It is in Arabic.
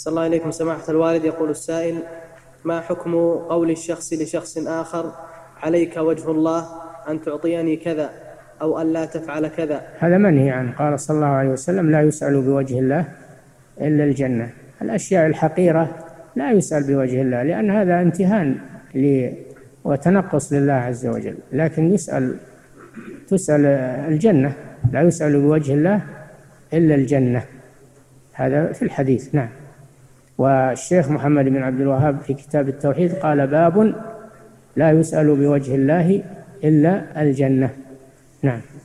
أحسن الله إليكم سماحة الوالد. يقول السائل: ما حكم قول الشخص لشخص آخر عليك وجه الله أن تعطيني كذا أو أن لا تفعل كذا؟ هذا منهي عنه، قال صلى الله عليه وسلم: لا يسأل بوجه الله إلا الجنة. الأشياء الحقيرة لا يسأل بوجه الله، لأن هذا امتهان وتنقص لله عز وجل، لكن تسأل الجنة، لا يسأل بوجه الله إلا الجنة، هذا في الحديث. نعم. والشيخ محمد بن عبد الوهاب في كتاب التوحيد قال: باب لا يسأل بوجه الله إلا الجنة. نعم.